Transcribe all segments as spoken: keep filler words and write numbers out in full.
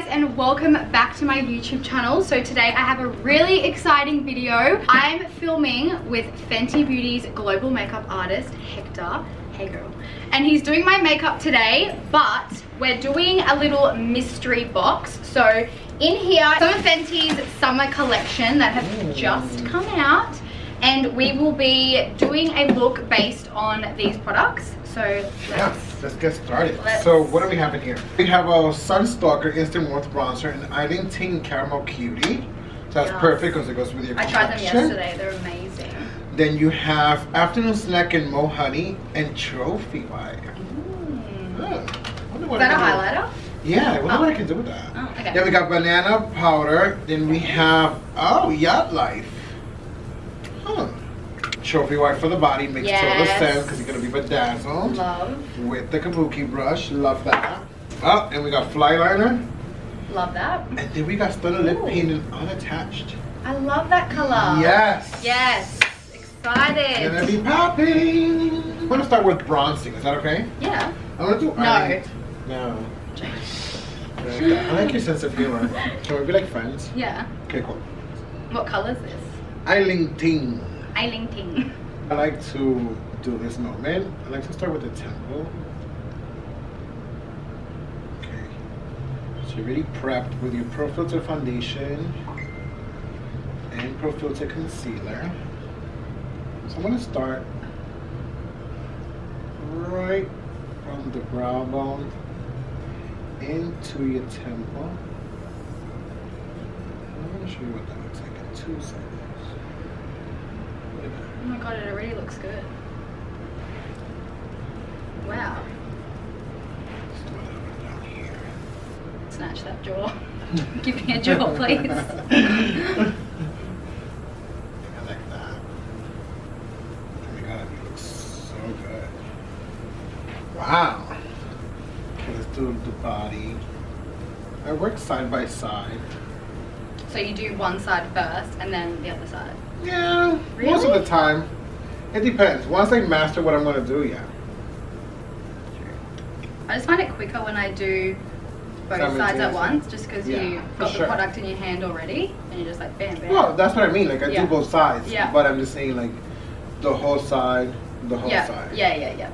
guys, and welcome back to my YouTube channel. So today I have a really exciting video. I'm filming with Fenty Beauty's global makeup artist, Hector Hey Girl, and he's doing my makeup today, but we're doing a little mystery box. So in here, some of Fenty's summer collection that have just come out, and we will be doing a look based on these products. So let's, yeah, let's get started. Let's so what do we have in here? We have a Sunstalker Instant Warmth Bronzer and Icing Tea Caramel Cutie. So that's yes. perfect because it goes with your complexion. I tried them yesterday. They're amazing. Then you have Afternoon Snack and Mo Honey and Trophy Wife. Mm. I wonder what Is that a highlighter? Yeah, I wonder oh. what I can do with that. Oh, okay. Then we got Banana Powder. Then we have, oh, Yacht Life. Huh. Trophy Wife for the body makes yes. total sense because you're gonna be bedazzled. Love. With the kabuki brush, love that. Oh, and we got fly liner. Love that. And then we got stunning lip paint and unattached. I love that color. Yes. Yes. Excited. Gonna be popping. I'm gonna start with bronzing. Is that okay? Yeah. I'm gonna do eye. No. No. I like your sense of humor. Can we be like friends? Yeah. Okay, cool. What color is this? Icing Tea. Icing Tea. I like to do this moment. I like to start with the temple. Okay. So you're really prepped with your Pro Filter foundation and Pro Filter concealer. So I'm gonna start right from the brow bone into your temple. I'm gonna show you what that looks like in two seconds. Oh my god, it already looks good. Wow. Let's do a little bit down here. Snatch that jaw. Give me a jaw, please. I like that. Oh my god, it looks so good. Wow. Okay, let's do the body. I work side by side. So you do one side first and then the other side? Yeah, really? Most of the time. It depends. Once I master what I'm going to do, yeah. I just find it quicker when I do both sides at once, just because yeah, you got sure. the product in your hand already and you're just like bam, bam. Well, that's what I mean. Like I yeah. do both sides, yeah. but I'm just saying like the whole side, the whole yeah. side. Yeah, yeah, yeah.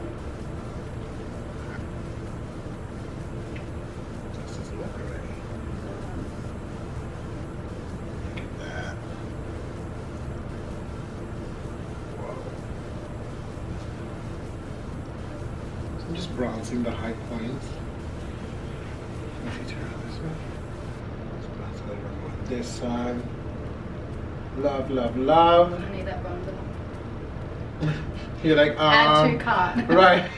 Just bronzing the high points. If you turn on this way, just bronze a little bit on this side. Love, love, love. I need that bronzer. You're like, um. Add to cart. Right.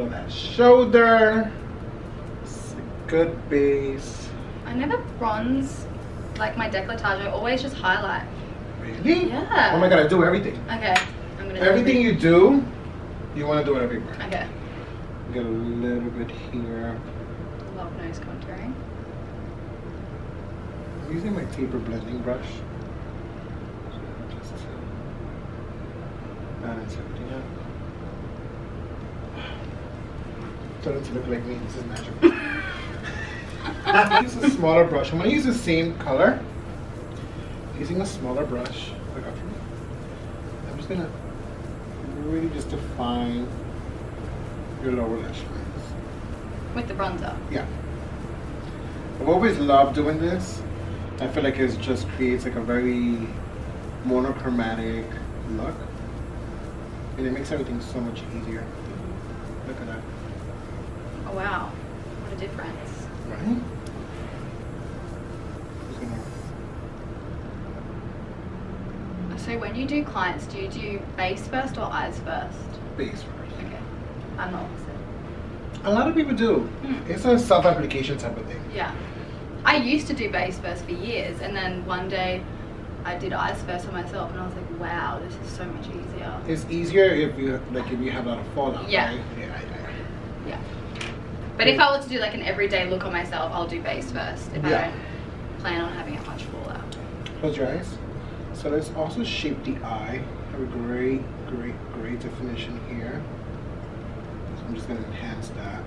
That shoulder. It's a good base. I never bronze like my decolletage. I always just highlight. Really? Yeah. Oh my god, I do everything. Okay. I'm gonna. Everything do you do, you want to do it everywhere. Okay. Get a little bit here. Love nose contouring. I'm using my taper blending brush. Just to balance everything out. Starting to look like me. This is magical. Use a smaller brush. I'm going to use the same color. Using a smaller brush. I got from you. I'm just going to really just define your lower lash lines. With the bronzer? Yeah. I've always loved doing this. I feel like it just creates like a very monochromatic look. And it makes everything so much easier. Mm-hmm. Look at that. Oh wow. What a difference. Right? So when you do clients, do you do base first or eyes first? Base first. Okay. I'm not opposite. A lot of people do. Mm. It's a self-application type of thing. Yeah. I used to do base first for years, and then one day I did eyes first for myself, and I was like, wow, this is so much easier. It's easier if you like if you have a lot of fallout. Yeah. Right? Yeah, I, I, yeah. But if I were to do like an everyday look on myself, I'll do base first if yeah. I don't plan on having it much fallout. Close your eyes. So let's also shape the eye. Have a great, great, great definition here. I'm just going to enhance that.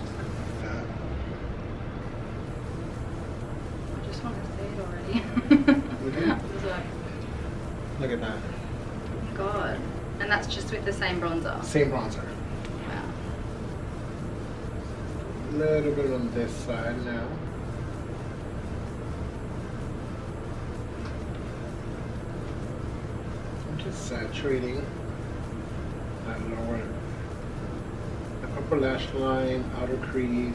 Just already. Mm-hmm. So, look at that. God. And that's just with the same bronzer? Same bronzer. Wow. A little bit on this side now. I'm just saturating that lower, the upper lash line, outer crease.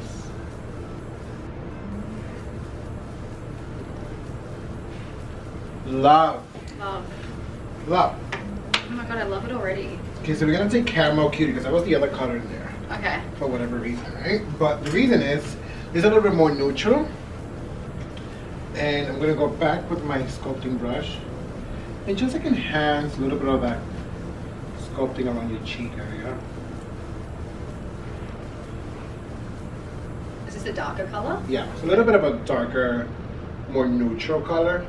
Love. Love. Love. Oh my god, I love it already. Okay, so we're gonna take Camo Cutie because that was the other color in there. Okay. For whatever reason, right? But the reason is, it's a little bit more neutral. And I'm gonna go back with my sculpting brush and just like enhance a little bit of that sculpting around your cheek area. Is this a darker color? Yeah, it's a little bit of a darker, more neutral color.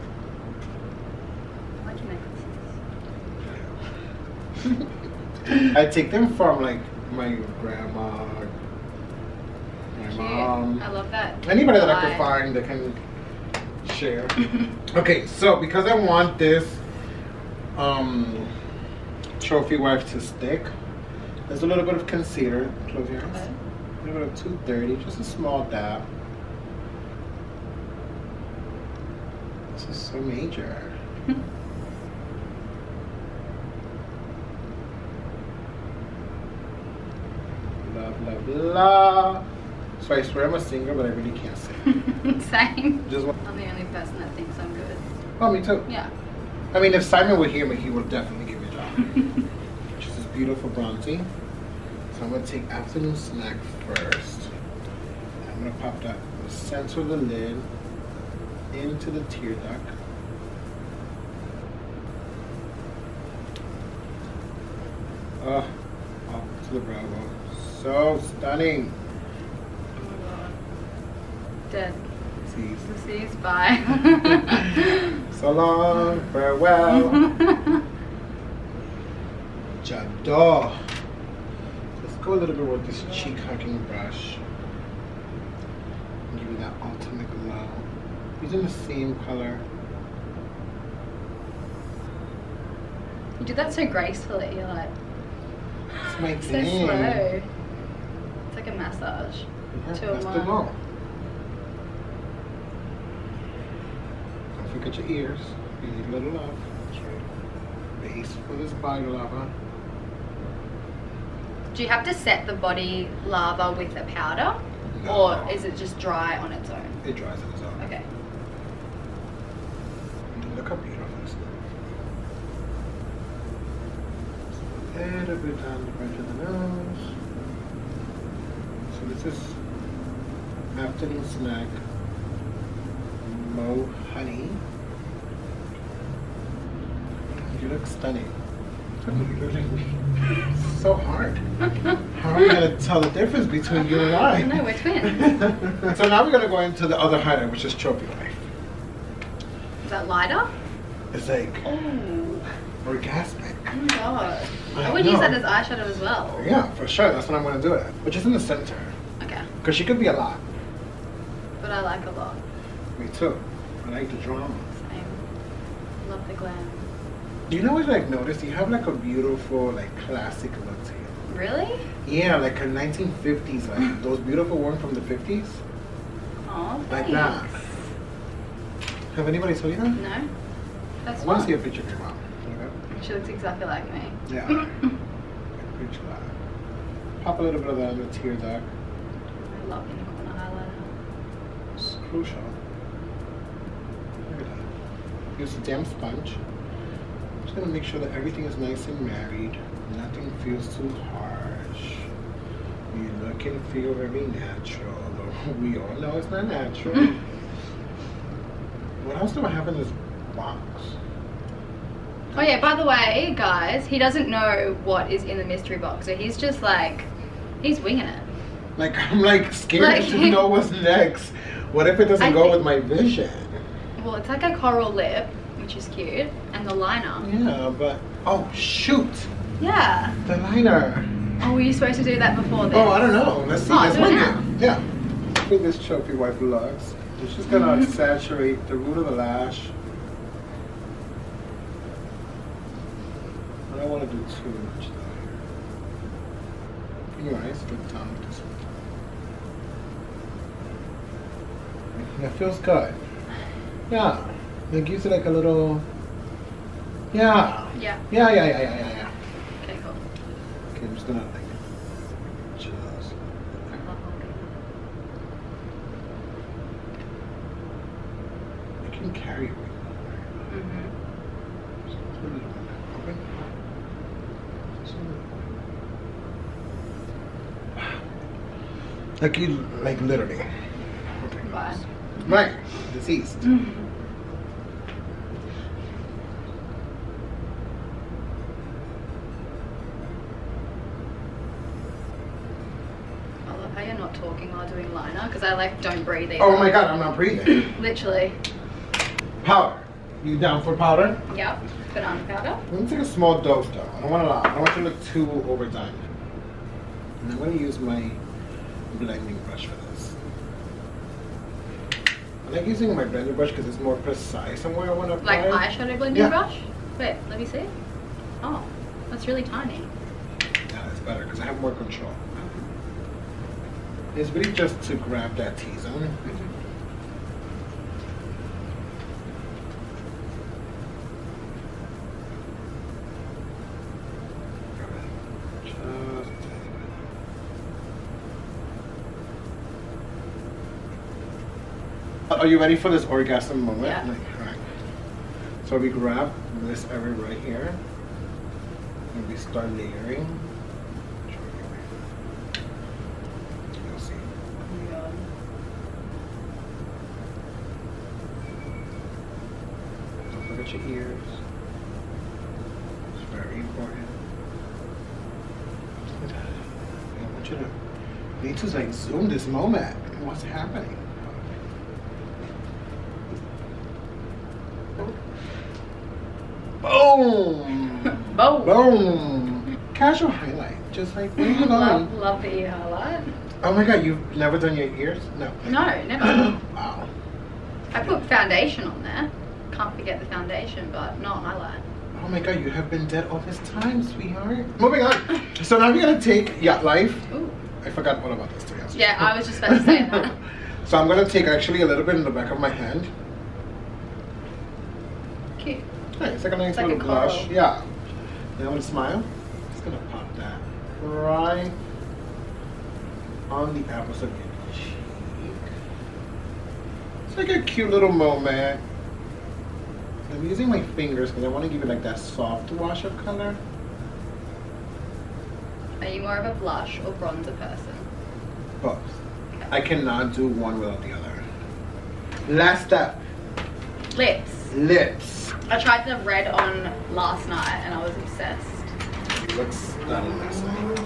I take them from like my grandma, my Cute. mom. I love that. Anybody that I could find that can share. Okay, so because I want this um, Trophy Wife to stick, there's a little bit of concealer. Close your eyes. A little bit of two thirty, just a small dab. This is so major. Love, love, love. So I swear I'm a singer, but I really can't sing. Same. Just one. I'm the only person that thinks I'm good. Oh, me too. Yeah. I mean, if Simon would hear me, he would definitely give me a job. Which is beautiful bronzy. So I'm going to take Afternoon Snack first. I'm going to pop that in the center of the lid into the tear duct. Oh, up to the brow bone. So stunning. Oh my god. Dead. Cease. Cease. Bye. So long. Farewell. J'adore. Let's go a little bit with this cheek hugging brush. Give you that ultimate glow. Using the same color. You did that so gracefully. You're like. It's my it's thing. So slow. Like a massage. Yeah, to that's the goal. Don't forget your ears. You need a little love. Base for this body lava. Do you have to set the body lava with a powder? No. Or is it just dry on its own? It dries on its own. Okay. Look how beautiful this is. A little bit down the bridge of the nose. This is Afternoon Snack Mo Honey. You look stunning. You're looking so hard. How are we going to tell the difference between you and I? No, we're twins. So now we're going to go into the other highlight, which is Trophy Wife. Is that lighter? It's like Ooh. orgasmic. Oh my god. I, I would know. use that as eyeshadow as well. Yeah, for sure. That's what I'm going to do it. Which is in the center. Because she could be a lot. But I like a lot. Me too. I like the drama. Same. Love the glam. You know what I've noticed? You have like a beautiful, like classic look to you. Really? Yeah, like her nineteen fifties, like those beautiful ones from the fifties. Oh, thanks. Like that. Have anybody told you that? No. That's I want to see a picture of your mom. Okay. She looks exactly like me. Yeah. I preach that. Pop a little bit of that under tear duct. Love in the corner highlighter. It's crucial. Look at that. Use a damp sponge. I'm just going to make sure that everything is nice and married. Nothing feels too harsh. You look and feel very natural, although we all know it's not natural. What else do I have in this box? Oh yeah, by the way, guys, he doesn't know what is in the mystery box, so he's just like, he's winging it. Like, I'm like scared like, to know what's next. What if it doesn't I go think, with my vision? Well, it's like a coral lip, which is cute, and the liner. Yeah, but, oh shoot. Yeah. The liner. Oh, were you supposed to do that before this? Oh, I don't know. Let's see. Oh, Let's do it now. Yeah. Look at this Trophy Wife looks. It's just gonna saturate the root of the lash. I don't want to do too much down here. Anyway, it's a good time with this one. That feels good. Yeah. Like use it like a little. Yeah. Yeah. Yeah. Yeah. Yeah. Yeah. Yeah. Okay. Cool. Okay, I'm just gonna like. Carry it. Mm-hmm. Just put it open. Just like you, like literally. What? Right. Deceased. Mm-hmm. I love how you're not talking while doing liner because I like don't breathe either. Oh my god, I'm not breathing. Literally. Powder. You down for powder? Yep. Banana powder. I'm gonna take a small dose though. I don't want a lot. I don't want you to look too overdone. And I'm gonna use my blending brush for this. I like using my blending brush because it's more precise on where I want to apply. Like eyeshadow blending yeah. brush? Wait, let me see. Oh, that's really tiny. Yeah, that's better because I have more control. It's really just to grab that T-zone. Mm-hmm. Are you ready for this orgasm moment? Yeah. Like, all right. So we grab this area right here and we start layering. You'll see. Yeah. Don't forget your ears. It's very important. I want you to you need to like zoom this moment. What's happening? Boom! Boom! Boom! Casual highlight, just like leave it alone. Love, love the ear highlight. Oh my god, you've never done your ears? No. No, never. Wow. I put foundation on there. Can't forget the foundation, but not highlight. Oh my god, you have been dead all this time, sweetheart. Moving on. So now we're gonna take Yacht Life. Ooh. I forgot all about this to be honest. Yeah, I was just about to say that. So I'm gonna take actually a little bit in the back of my hand. Cute. Right, it's like a nice it's little like a blush. Coral. Yeah. Now I'm gonna smile. I'm just gonna pop that right on the apples of your cheek. It's like a cute little moment. I'm using my fingers because I want to give it like that soft wash of color. Are you more of a blush or bronzer person? Both. Okay. I cannot do one without the other. Last step. Lips. Lips. I tried the red on last night and I was obsessed. You look stunning last night.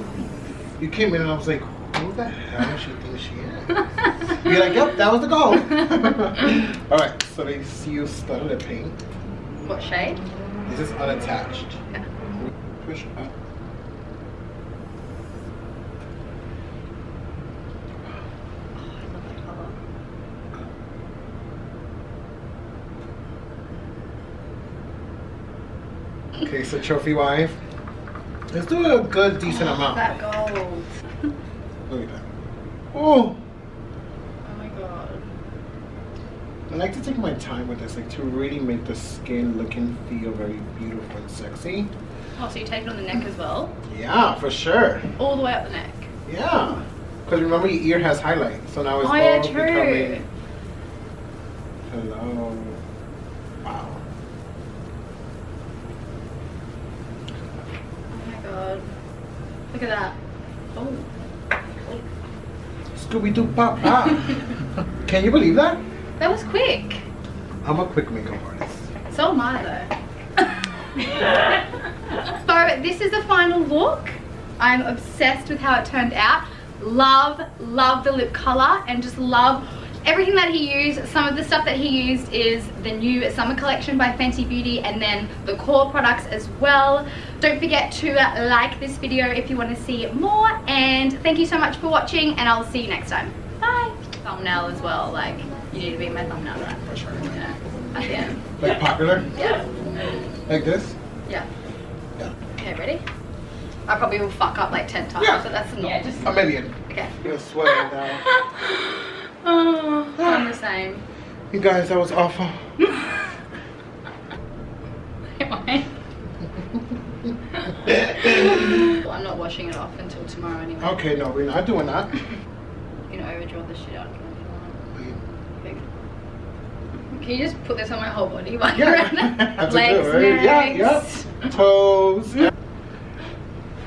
You came in and I was like, who the hell does she think she is? You're like, yep, that was the goal. Alright, so they see you started a paint. What shade? This is unattached. Yeah. Push up. Okay, so Trophy Wife. Let's do a good, decent oh, amount. That gold. Look at that. Oh! Oh my god. I like to take my time with this, like to really make the skin look and feel very beautiful and sexy. Oh, so you take it on the neck as well? Yeah, for sure. All the way up the neck? Yeah. Because remember, your ear has highlight. So now it's oh, all yeah, true. Becoming... Hello. Wow. Look at that. Oh. Oh. Scooby-Doo pop pop. Can you believe that? That was quick. I'm a quick makeup artist. So am I though. So this is the final look. I'm obsessed with how it turned out. Love, love the lip colour and just love everything that he used. Some of the stuff that he used is the new summer collection by Fenty Beauty and then the core products as well. Don't forget to like this video if you want to see more, and thank you so much for watching and I'll see you next time. Bye. Thumbnail as well, like You need to be my thumbnail. For sure. Yeah. I am. Like popular? Yeah. Like this? Yeah. Yeah. Okay, ready? I probably will fuck up like ten times, yeah. But that's not. Yeah, just a million. Okay. You're sweating now. Oh, I'm the same. You guys, that was awful. Anyway. Well, I'm not washing it off until tomorrow anyway. Okay, no, we're not doing that. You know, overdraw the shit out of me. Can you just put this on my whole body? Like, yeah. That's legs, good, right? Legs. Yeah, yeah. Toes. Yeah.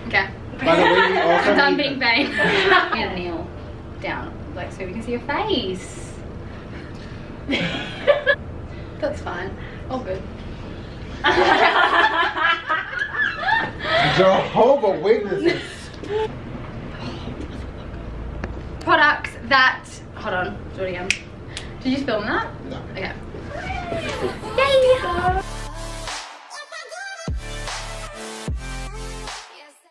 Okay. By the way, you also I'm done being vain. Yeah, kneel down, like so we can see your face. That's fine. All good. Jehovah's Witnesses. Products that. Hold on. Do it again. Did you film that? No. Okay. Yay!